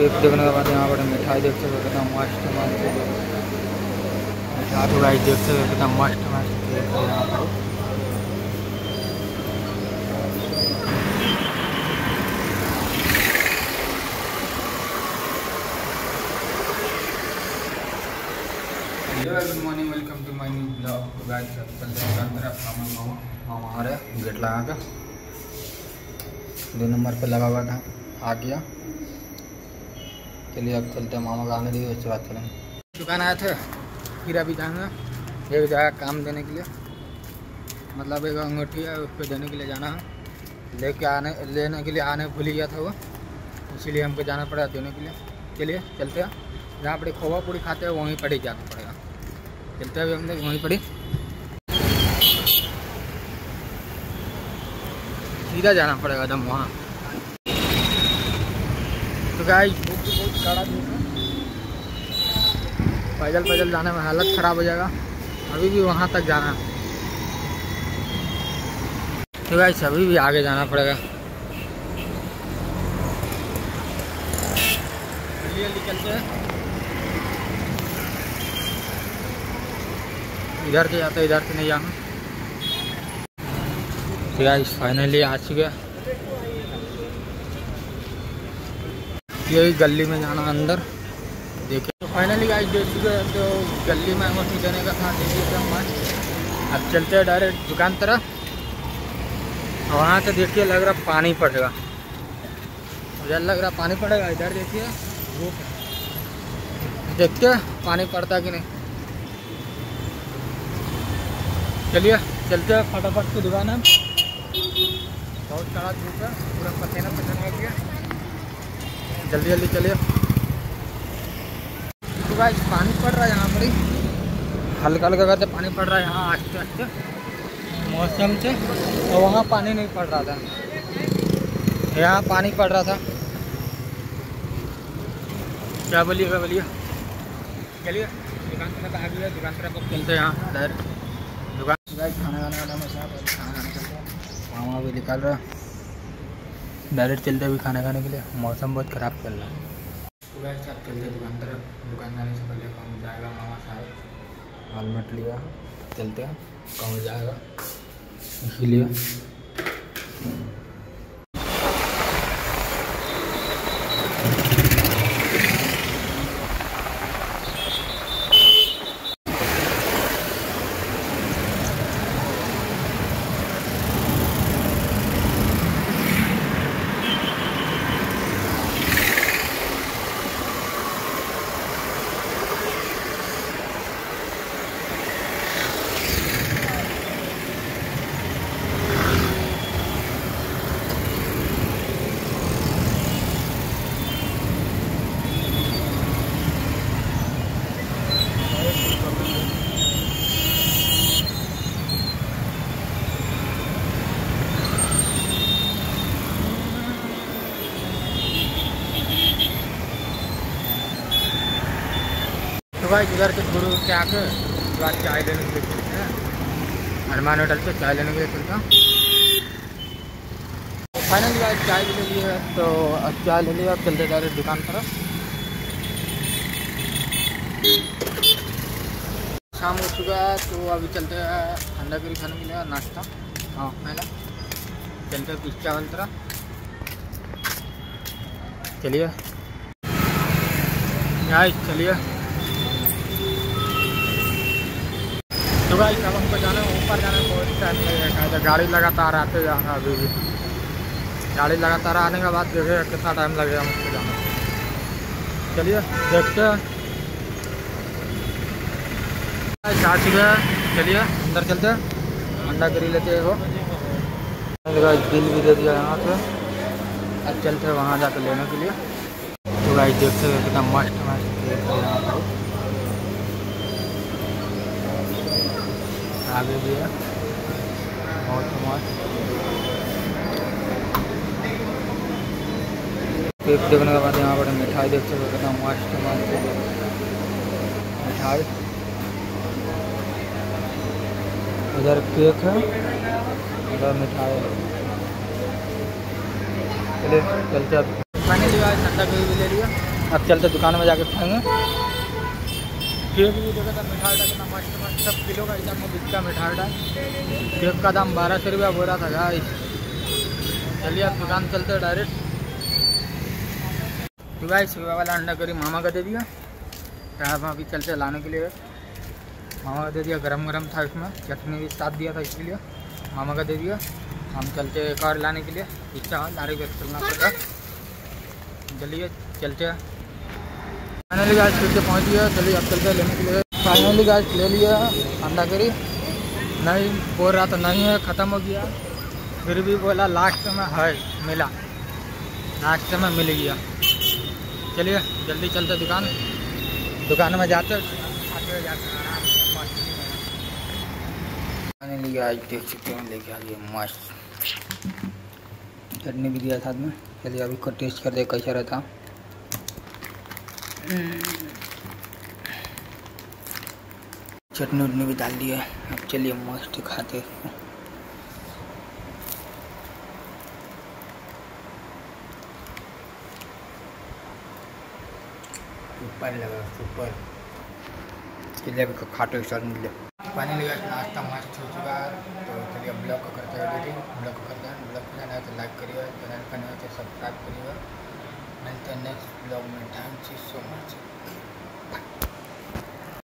Paste देखने के बाद यहाँ पर मिठाई देख सकते हो कितना मस्त मस्त मिठाई उड़ाई देख सकते हो कितना मस्त मस्त केक है यहाँ पर। Good morning, welcome to my new blog. तो गाइस चल रहा है मेरा सामान मामा आ रहा है गेट लगा कर 2 नंबर पर लगा हुआ था, आ गया। चलिए अब चलते हैं मामा का आने दीजिए, उसके बाद चलेंगे। दुकान आए थे फिर अभी जाएंगे, एक जगह काम देने के लिए, मतलब एक अंगूठी है उस पर देने के लिए जाना है, लेके आने लेने के लिए आने भूल गया था वो, इसीलिए हमको जाना पड़ा देने के लिए। चलिए चलते हैं, जहाँ पर खोवा पूरी खाते हैं वहीं पर ही जाना पड़ेगा। चलते हैं अभी हम लोग वहीं पर ही सीधा जाना पड़ेगा एकदम वहाँ। तो गाइस बहुत कड़ा धूप है, पैदल पैदल जाने में हालत ख़राब हो जाएगा, अभी भी वहाँ तक जाना है। तो गाइस अभी भी आगे जाना पड़ेगा। चलिए निकलते हैं, इधर से जाते इधर से नहीं जाना। तो गाइस फाइनली आ चुके, यही गली में जाना अंदर देखिए। तो फाइनली गाइस जो गली में अंगूठी देने का था, देखिए अब चलते हैं डायरेक्ट दुकान तरफ। वहाँ से देखिए लग रहा पानी पड़ेगा, उधर लग रहा पानी पड़ेगा, इधर देखिए देखते पानी पड़ता कि नहीं। चलिए चलते हैं फटाफट की दुकान है, बहुत कड़ा धूप है, पूरा पसीना पसीना हो गया, जल्दी जल्दी चलिए। तो गाइस पानी पड़ रहा है यहाँ पर ही, हल्का हल्का करके पानी पड़ रहा है यहाँ आस्ते आस्ते मौसम से। तो वहाँ पानी नहीं पड़ रहा था, यहाँ पानी पड़ रहा था। क्या बोलिए क्या बोलिए। चलिए दुकान तरफ आ गया, दुकान तरफ चलते हैं यहाँ डायरेक्ट दुकान। गाइस खाना खाने वाला मसा खाना खाना वहाँ भी निकाल रहा, डायरेक्ट चलते हुए खाना खाने के लिए। मौसम बहुत ख़राब चल रहा है। तो गाइस आप चलते दुकान तरफ, दुकान जाने से पहले कौन जाएगा मामा साहब हेलमेट लिया, चलते हैं कौन जाएगा इसीलिए। भाई इधर से गुरु के आके बाद चाय लेने के लिए चलते हैं, हनुमान होटल से चाय लेने के लिए चलता हूँ। तो फाइनली भाई चाय ले ली है, तो अब चाय ले लिया, अब चलते जा रहे दुकान तरफ। शाम हो चुका है तो अभी चलते हैं ठंडा के लिए खाने के लिए नाश्ता। हाँ पहले चलते हैं पिस्ता वाली तरफ। चलिए यार चलिए। तो भाई अब हमको जाना है ऊपर, जाना बहुत टाइम लगेगा, गाड़ी लगातार आते जा रहा है, अभी भी गाड़ी लगातार आने के बाद देखे कितना टाइम लगेगा मुझको जाना। चलिए देखते हैं चाची है, चलिए अंदर चलते हैं, अंडा करी लेते हैं वो। बिल भी दे दिया यहाँ पे, अब चलते हैं वहाँ जाकर लेने के लिए। तो भाई देखते हैं कितना मस्त मस्त देखते हैं यहाँ पर, आगे भी है बहुत मस्त। केक देखने के बाद यहाँ पर मिठाई देख सकते हो कितना मस्त मस्त मिठाई, उधर केक है उधर मिठाई है। चलिए चलते। खाने के बाद ठंडा पेय भी ले लिया। अब चलते दुकान में जाके खाएंगे। केक भी देखा था मिठाई का कितना मस्त मस्त, सब किलो का हिसाब में बिकता मिठाई का। केक का दाम 1200 रुपया बोरा था गाइस। चलिए आप दुकान चलते डायरेक्ट। तो गाइस सुबह वाला अंडा करी मामा का दे दिया, तब अभी चलते लाने के लिए। मामा का दे दिया, गरम गरम था, इसमें चटनी भी साथ दिया था, इसलिए मामा का दे दिया। हम चलते एक और लाने के लिए, इच्छा हो लारे का चलना पड़ेगा। चलिए चलते। फाइनली गाइस फिर से पहुँच गया। चलिए अब चलते लेने के लिए। फाइनली गाइस ले लिया अंडा करी, नहीं बोल रहा तो नहीं है, ख़त्म हो गया। फिर भी बोला लास्ट में है, मिला, लास्ट में मिल गया। चलिए जल्दी चलते दुकान, दुकान में जाते आते जाते आराम से। आज देख सकते हैं लेके आ गए, मस्त चटनी भी दिया साथ में। चलिए अभी को टेस्ट कर दे कैसा रहता। चटनी उटनी भी डाल दिया। अब चलिए मस्त खाते। सुपर लगा, सुपर। चलिए अभी खाटो स्टार मिले। पानी लगा, नाश्ता मस्त हो चुका है। तो चलिए ब्लॉग को करते हैं एडिटिंग, ब्लॉग को करते हैं। ब्लॉग पसंद आया तो लाइक करिएगा, चैनल पर नए हो तो सब्सक्राइब करिएगा। मिलते हैं नेक्स्ट ब्लॉग में। Thank you so much.